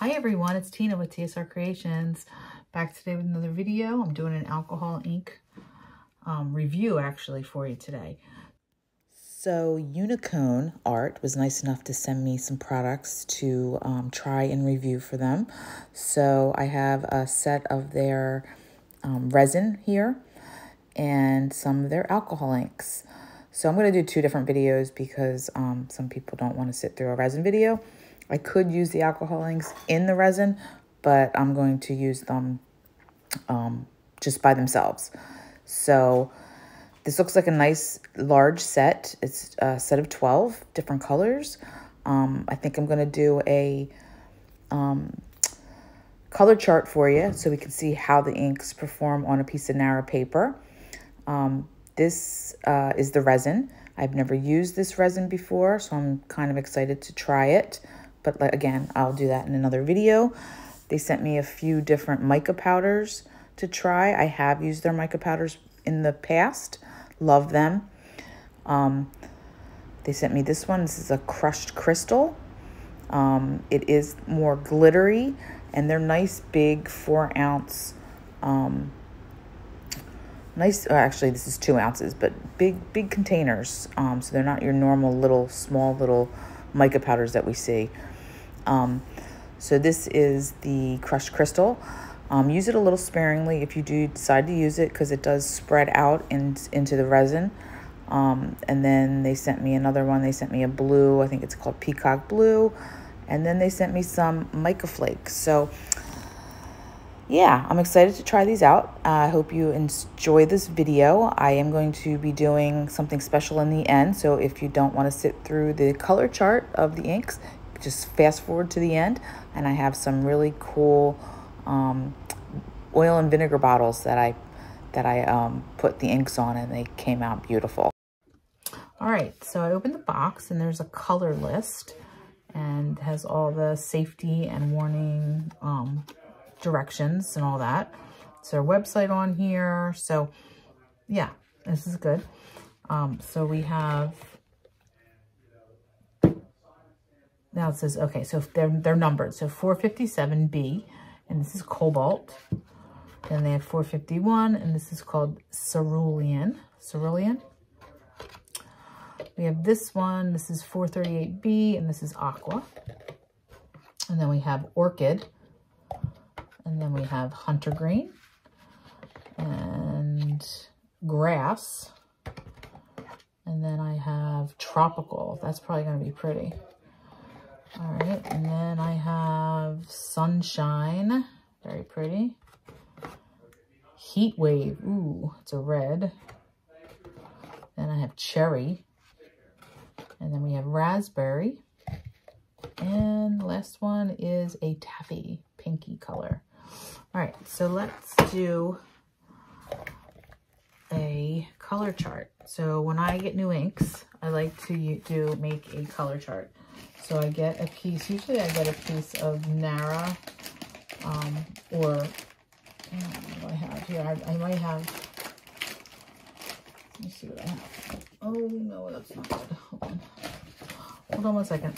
Hi everyone, it's Tina with TSR Creations. Back today with another video. I'm doing an alcohol ink review actually for you today. So Unicone Art was nice enough to send me some products to try and review for them. So I have a set of their resin here and some of their alcohol inks. So I'm going to do two different videos because some people don't want to sit through a resin video. I could use the alcohol inks in the resin, but I'm going to use them just by themselves. So this looks like a nice large set. It's a set of 12 different colors. I think I'm going to do a color chart for you so we can see how the inks perform on a piece of narrow paper. This is the resin. I've never used this resin before, so I'm kind of excited to try it. But again, I'll do that in another video. They sent me a few different mica powders to try. I have used their mica powders in the past. Love them. They sent me this one. This is a crushed crystal. It is more glittery, and they're nice big 4 ounce, actually this is 2 ounces, but big containers. So they're not your normal little, small little mica powders that we see. So this is the crushed crystal. Use it a little sparingly if you do decide to use it, because it does spread out into the resin. And then they sent me another one. They sent me a blue, I think it's called Peacock Blue. And then they sent me some mica flakes. So yeah, I'm excited to try these out. I hope you enjoy this video. I am going to be doing something special in the end, so if you don't want to sit through the color chart of the inks, just fast forward to the end. And I have some really cool oil and vinegar bottles that I put the inks on, and they came out beautiful. All right, so I opened the box, and there's a color list, and has all the safety and warning directions and all that. It's their website on here. So yeah, this is good. So we have, now it says, okay, so they're numbered. So 457B, and this is Cobalt. Then they have 451, and this is called Cerulean. We have this one, this is 438B, and this is Aqua. And then we have Orchid. And then we have Hunter Green and Grass. And then I have Tropical. That's probably going to be pretty. All right. And then I have Sunshine. Very pretty. Heat Wave. Ooh, it's a red. Then I have Cherry. And then we have Raspberry. And the last one is a taffy pinky color. All right, so let's do a color chart. So when I get new inks, I like to make a color chart. So I get a piece, usually I get a piece of Nara, or I don't know what I have here. I might have, let me see what I have. Oh no, that's not good. Hold on 1 second.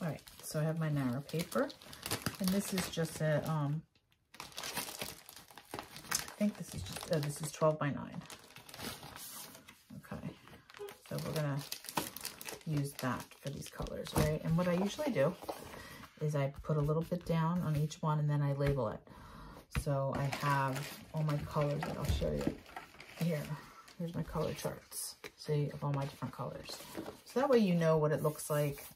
All right, so I have my Nara paper. And this is just a, I think this is just, this is 12 by 9. Okay, so we're gonna use that for these colors, right? And what I usually do is I put a little bit down on each one, and then I label it. So I have all my colors that I'll show you here. Here's my color charts, see, of all my different colors. So that way you know what it looks like.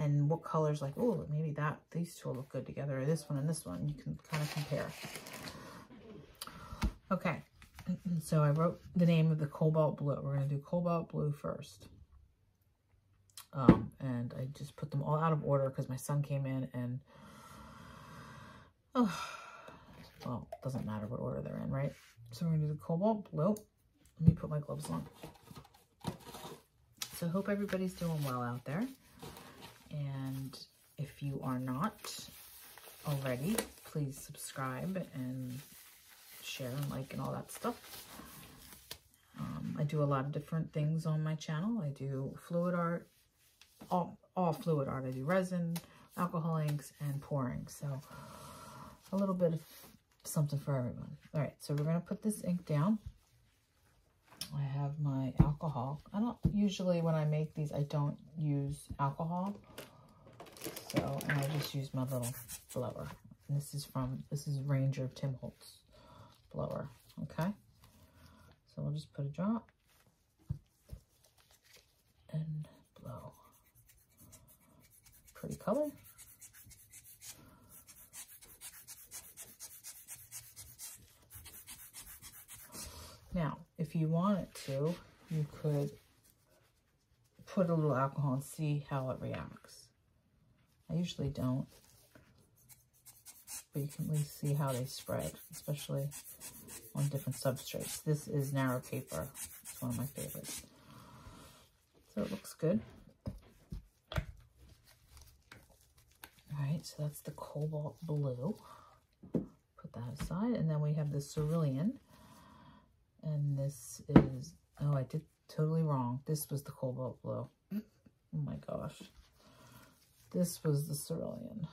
And what colors, like, oh, maybe these two will look good together, or this one and this one. You can kind of compare. Okay, so I wrote the name of the Cobalt Blue. We're going to do Cobalt Blue first. And I just put them all out of order because my son came in, and, oh, well, it doesn't matter what order they're in, right? So we're going to do the Cobalt Blue. Let me put my gloves on. So I hope everybody's doing well out there. And if you are not already, please subscribe and share and like and all that stuff. I do a lot of different things on my channel. I do fluid art, all fluid art. I do resin. alcohol inks, and pouring. So a little bit of something for everyone. All right, so we're going to put this ink down. I have my alcohol. I don't usually, when I make these, I don't use alcohol. So I just use my little blower. And this is Ranger Tim Holtz blower. Okay. So we'll just put a drop and blow. Pretty color. Now, if you wanted to, you could put a little alcohol and see how it reacts. I usually don't, but you can at least see how they spread, especially on different substrates. This is narrow paper. It's one of my favorites. So it looks good. All right, so that's the cobalt blue. Put that aside. And then we have the cerulean. And this is, oh, I did totally wrong. This was the cobalt blue. Oh my gosh. This was the cerulean.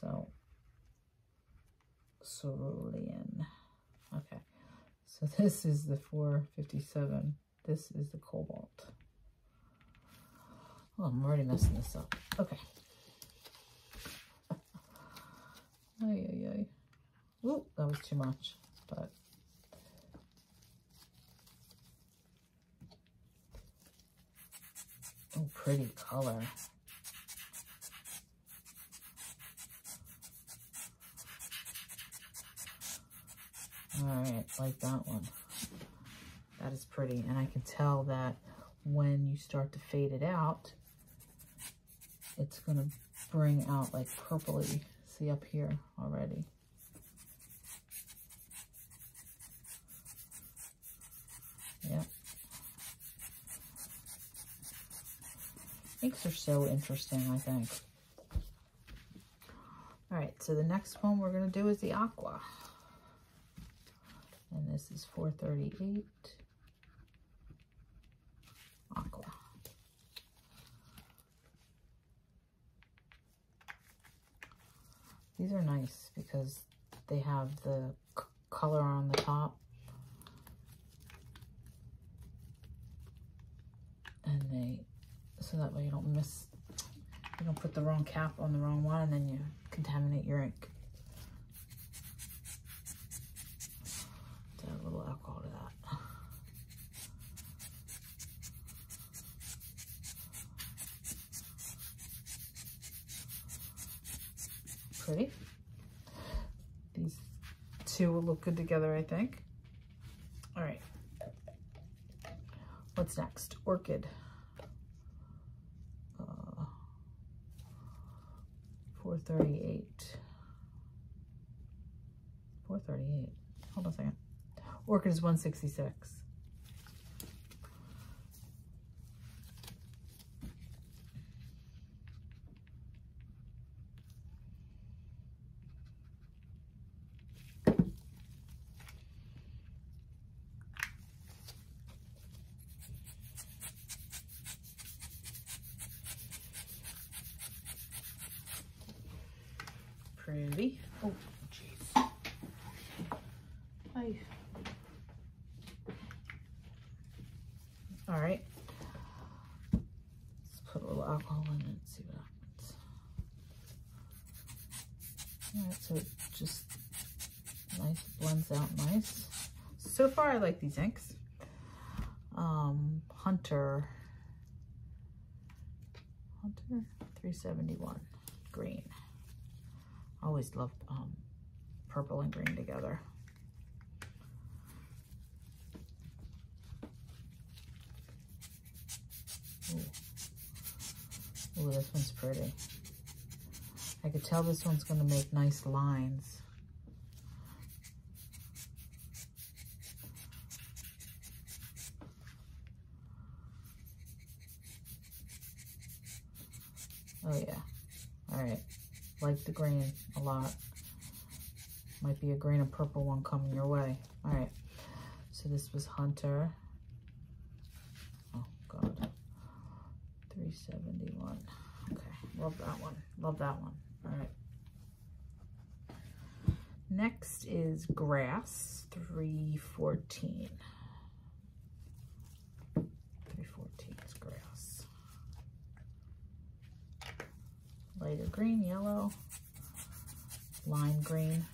So, cerulean. Okay. So this is the 457. This is the cobalt. Oh, I'm already messing this up. Okay. Ay, ay, ay. Ooh, that was too much. But oh, pretty color. All right, like that one. That is pretty, and I can tell that when you start to fade it out, it's gonna bring out like purpley. See up here already. Yep. Inks are so interesting, I think. All right, so the next one we're going to do is the aqua. And this is 438. Aqua. These are nice because they have the color on the top. And they, so that way you don't miss, you don't put the wrong cap on the wrong one and then you contaminate your ink. Let's add a little alcohol to that. Pretty. These two will look good together, I think. All right. What's next? Orchid. 438. 438. Hold on a second. Orchid is 166. Pretty. Oh, jeez. Hi. All right. Let's put a little alcohol in it and see what happens. All right, so it just nice, blends out nice. So far, I like these inks. Hunter 371 green. I always love purple and green together. Ooh. Ooh, this one's pretty. I could tell this one's gonna make nice lines. Oh yeah, all right. Like the green a lot. Might be a green and purple one coming your way. All right, so this was Hunter. Oh God, 371. Love that one. Love that one. All right. Next is Grass 314. 314 is Grass. Lighter green, yellow, lime green.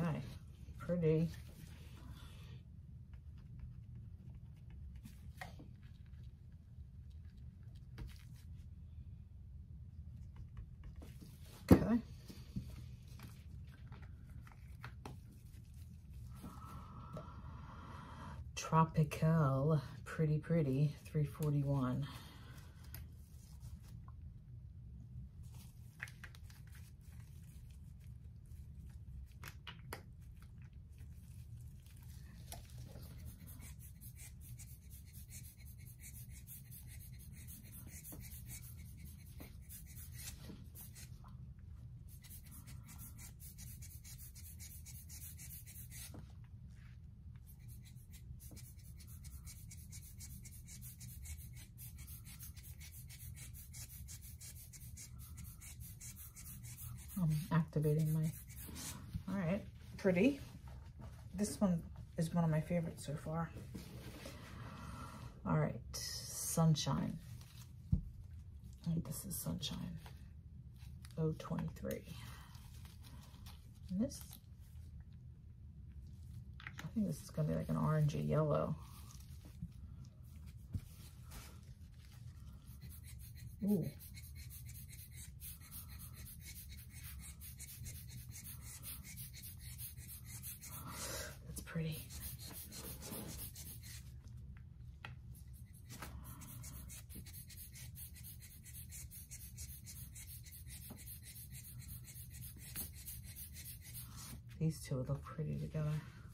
Okay, pretty. Okay. Tropical, pretty, pretty, 341. I'm activating my, all right, pretty. This one is one of my favorites so far. All right, Sunshine. I think this is Sunshine, 023. And this, I think this is gonna be like an orangey yellow. Ooh. Pretty. These two look pretty together.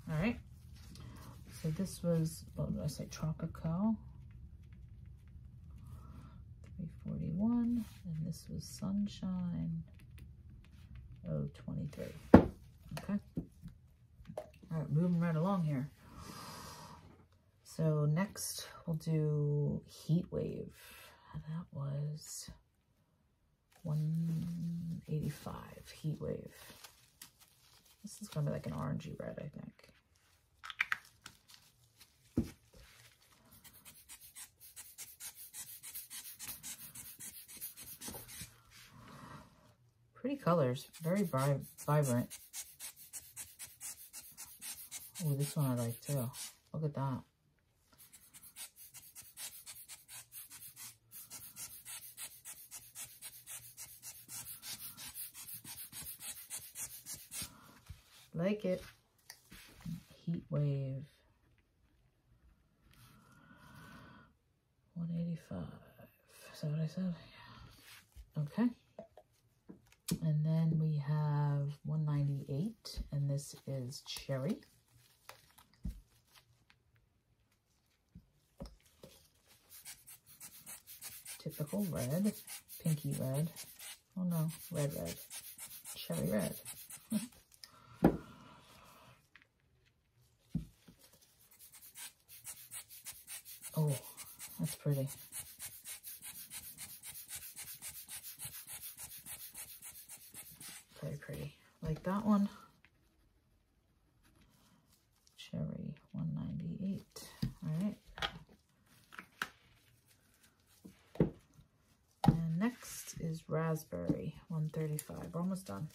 All right. So this was, what did I say, Tropical 341, and this was Sunshine 023. Okay. All right, moving right along here. So next we'll do Heat Wave. And that was 185, Heat Wave. This is gonna be like an orangey red, I think. Pretty colors, very vibrant. Oh, this one I like too. Look at that. Like it. Heat Wave. 185. Is that what I said? Yeah. Okay. And then we have 198, and this is Cherry. Typical red, pinky red. Oh no, red, red, cherry red. Oh, that's pretty. Very pretty. Like that one. Cherry 198. All right. Next is Raspberry 135. We're almost done.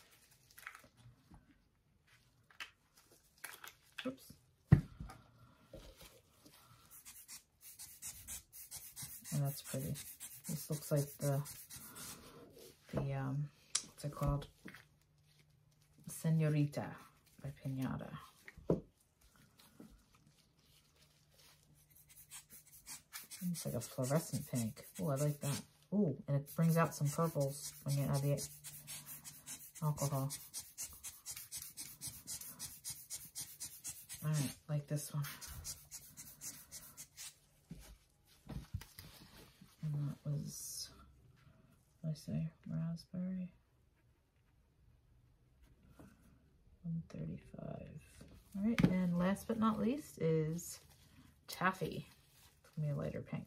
Oops. And that's pretty. This looks like the what's it called? Senorita by Pinata. It's like a fluorescent pink. Oh, I like that. Ooh, and it brings out some purples when you add the alcohol. All right, like this one. And that was, what did I say, Raspberry? All right, and last but not least is Taffy. It's gonna be a lighter pink.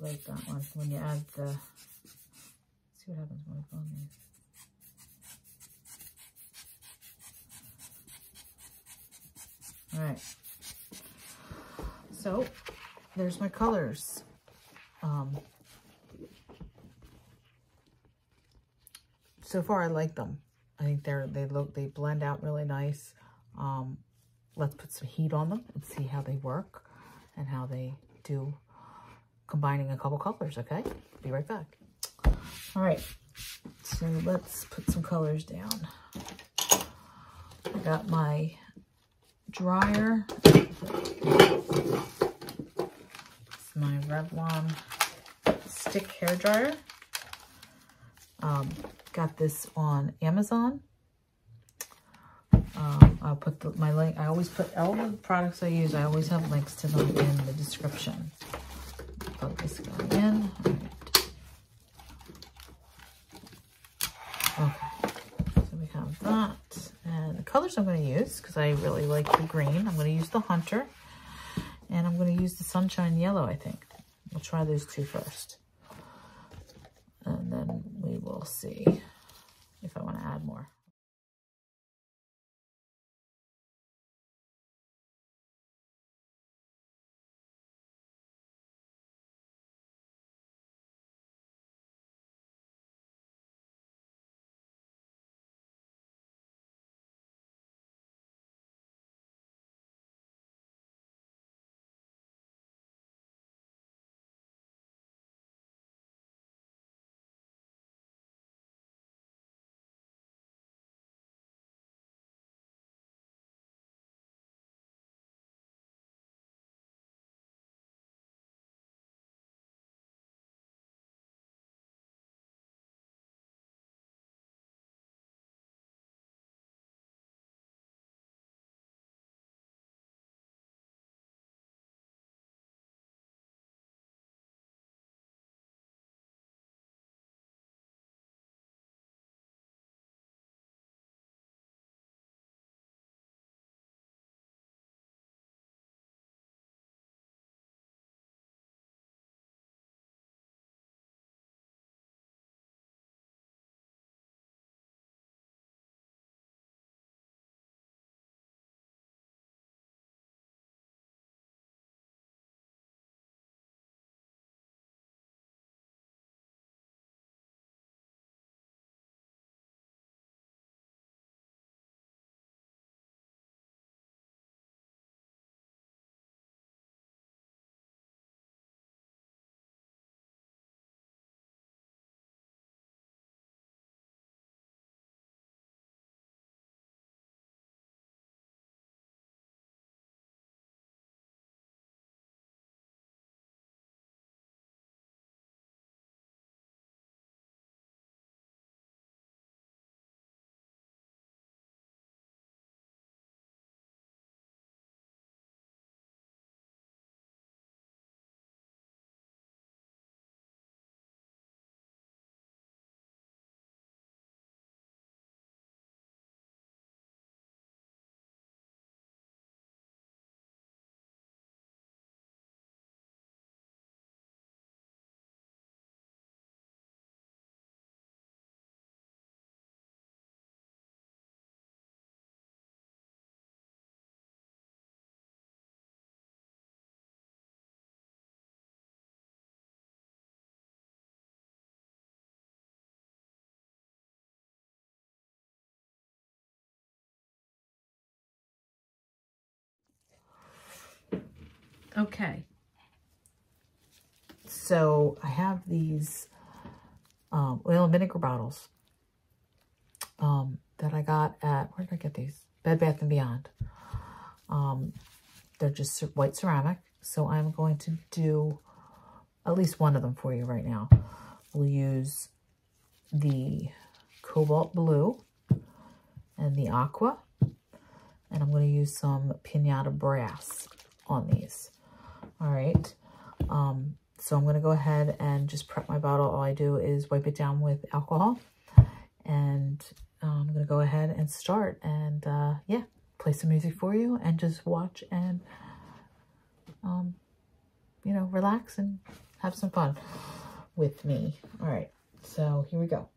Like that one. When you add the, let's see what happens when we pull these. All right. So there's my colors. So far, I like them. I think they blend out really nice. Let's put some heat on them and see how they work and how they do. Combining a couple colors, okay? Be right back. All right, so let's put some colors down. I got my dryer. It's my Revlon stick hair dryer. Got this on Amazon. I'll put my link. I always put all the products I use. I always have links to them in the description. Plug this guy in. All right. Okay, so we have that. And the colors I'm going to use, because I really like the green, I'm going to use the Hunter. And I'm going to use the Sunshine Yellow, I think. We'll try those two first. And then we will see if I want to add more. Okay, so I have these oil and vinegar bottles that I got at, where did I get these? Bed Bath & Beyond. They're just white ceramic, So I'm going to do at least one of them for you right now. We'll use the cobalt blue and the aqua, and I'm going to use some pinata brass on these. All right. So I'm going to go ahead and just prep my bottle. All I do is wipe it down with alcohol, and I'm going to go ahead and start and, yeah, play some music for you and just watch and, you know, relax and have some fun with me. All right. So here we go.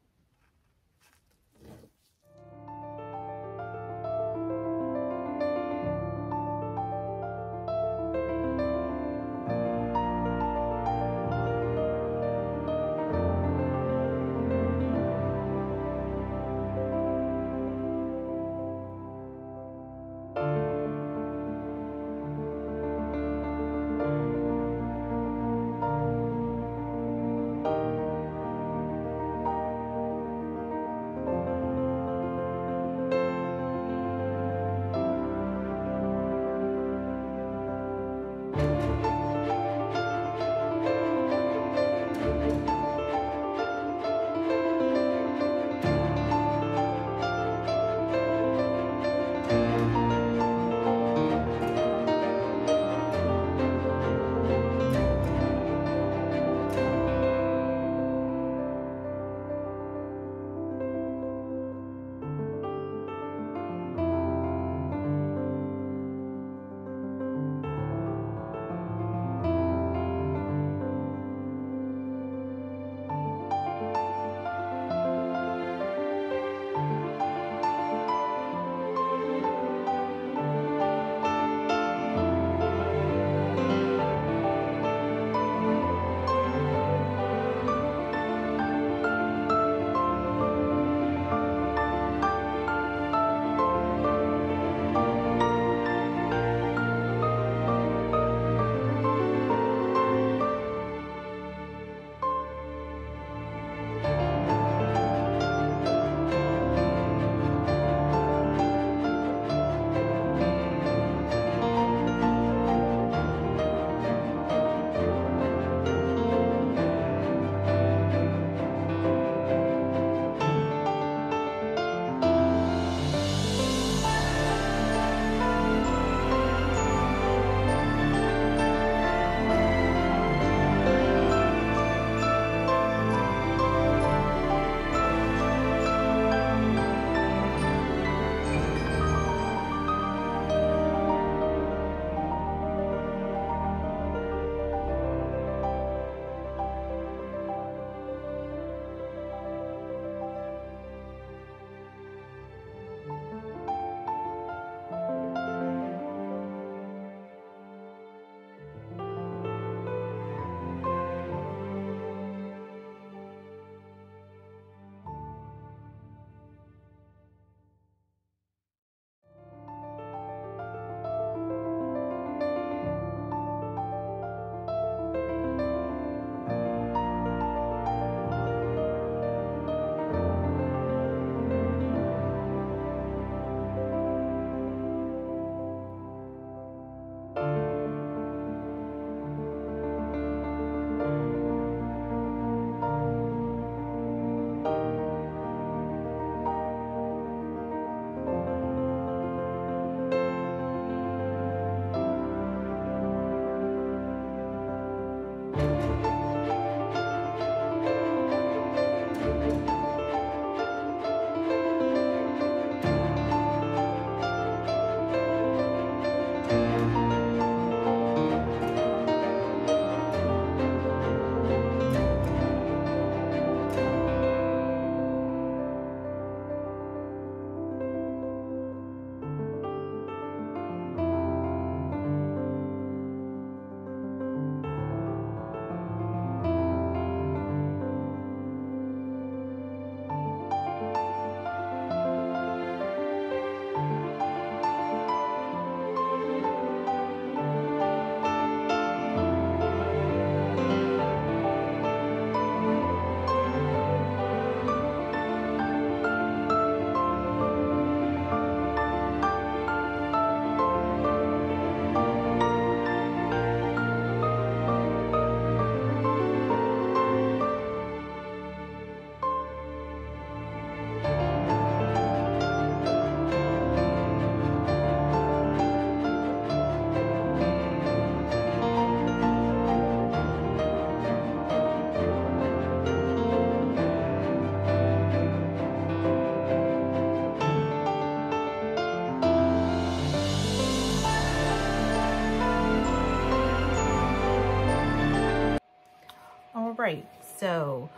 break. So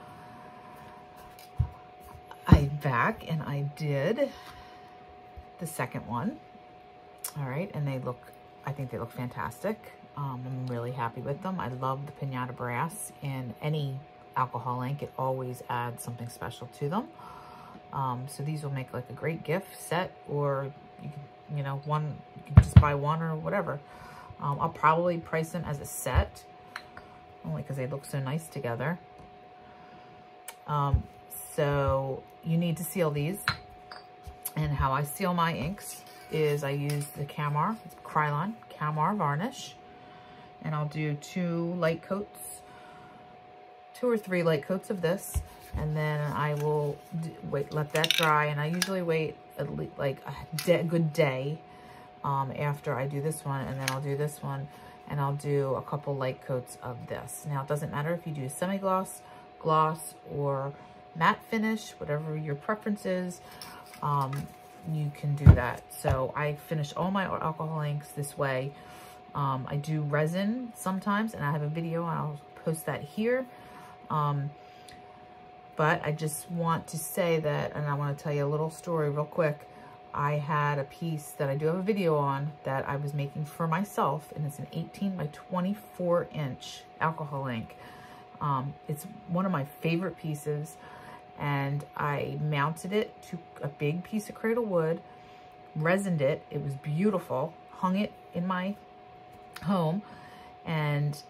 I'm back and I did the second one. All right, and they look, I think they look fantastic. I'm really happy with them. I love the piñata brass in any alcohol ink. It always adds something special to them. So these will make like a great gift set, or you can, you know, one, you can just buy one or whatever. I'll probably price them as a set only because they look so nice together. So you need to seal these, and how I seal my inks is I use the Camar, it's Krylon Camar varnish, and I'll do two or three light coats of this, and then I will wait, let that dry, and I usually wait at least like a good day after I do this one, and then I'll do this one, and I'll do a couple light coats of this. Now, it doesn't matter if you do semi-gloss, gloss, or matte finish, whatever your preference is, you can do that. So I finish all my alcohol inks this way. I do resin sometimes, and I have a video, and I'll post that here. But I just want to say that, and I want to tell you a little story real quick. I had a piece that I do have a video on that I was making for myself, and it's an 18 by 24 inch alcohol ink. It's one of my favorite pieces, and I mounted it to a big piece of cradle wood, resined it. It was beautiful, hung it in my home, and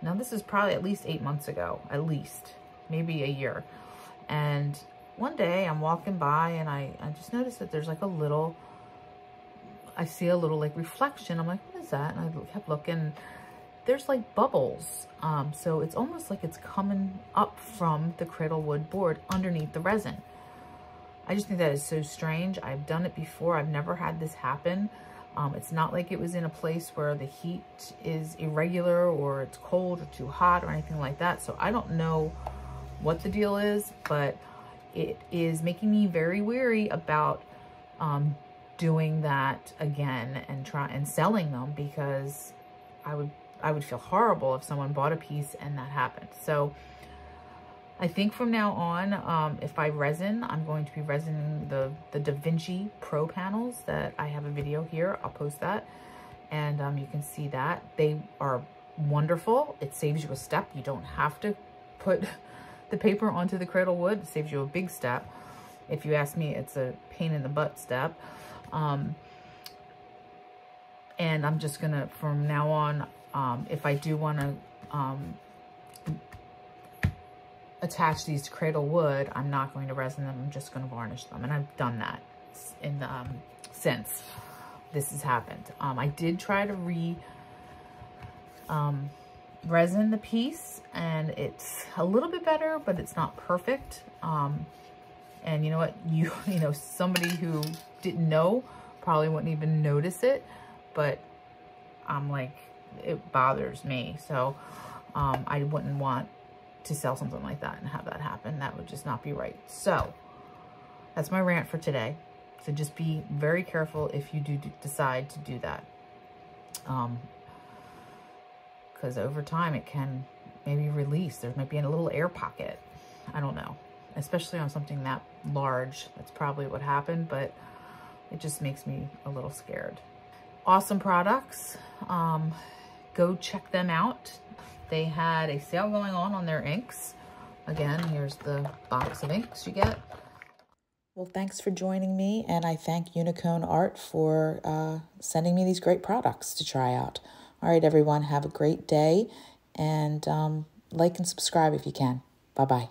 now this is probably at least 8 months ago, at least, maybe a year. And one day I'm walking by, and I just noticed that there's like a little, I see a little like reflection. I'm like, what is that? And I kept looking. There's like bubbles. So it's almost like it's coming up from the cradle wood board underneath the resin. I just think that is so strange. I've done it before. I've never had this happen. It's not like it was in a place where the heat is irregular, or it's cold or too hot or anything like that. So I don't know what the deal is, but it is making me very wary about doing that again and selling them, because I would feel horrible if someone bought a piece and that happened. So I think from now on, if I resin, I'm going to be resining the DaVinci Pro panels that I have a video here. I'll post that, and you can see that. They are wonderful. It saves you a step. You don't have to put the paper onto the cradle wood. It saves you a big step. If you ask me, it's a pain in the butt step. And I'm just gonna, from now on, if I do want to attach these to cradle wood, I'm not going to resin them. I'm just going to varnish them, and I've done that in the, since this has happened. I did try to resin the piece, and it's a little bit better, but it's not perfect. And you know what? You know, somebody who didn't know probably wouldn't even notice it, but I'm like, it bothers me. So I wouldn't want to sell something like that and have that happen. That would just not be right. So that's my rant for today. So just be very careful if you do decide to do that, because over time it can maybe release. There might be a little air pocket. I don't know, especially on something that large. That's probably what happened, but it just makes me a little scared. Awesome products. Go check them out. They had a sale going on their inks. Again, here's the box of inks you get. Well, thanks for joining me, and I thank Unicone Art for sending me these great products to try out. All right, everyone, have a great day, and like and subscribe if you can. Bye-bye.